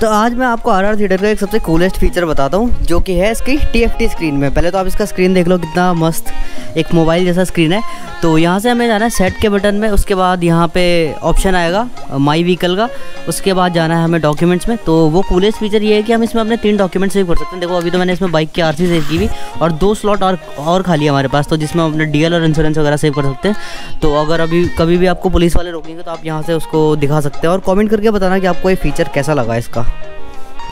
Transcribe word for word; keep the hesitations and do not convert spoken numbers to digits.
तो आज मैं आपको आर आर थिएटर का एक सबसे कूलेस्ट फीचर बताता हूँ, जो कि है इसकी टी एफ टी स्क्रीन में। पहले तो आप इसका स्क्रीन देख लो, कितना मस्त एक मोबाइल जैसा स्क्रीन है। तो यहाँ से हमें जाना है सेट के बटन में, उसके बाद यहाँ पे ऑप्शन आएगा माई व्हीकल का, उसके बाद जाना है हमें डॉक्यूमेंट्स में। तो वो कूलेस्ट फीचर ये है कि हम इसमें अपने तीन डॉक्यूमेंट सेव कर सकते हैं। देखो अभी तो मैंने इसमें बाइक की आर सी सेव की हुई और दो स्लॉट और और खाली है हमारे पास, तो जिसमें हम अपने डी एल और इंश्योरेंस वगैरह सेव कर सकते हैं। तो अगर अभी कभी भी आपको पुलिस वाले रोकेंगे तो आप यहाँ से उसको दिखा सकते हैं। और कॉमेंट करके बताना कि आपको ये फीचर कैसा लगा इसका।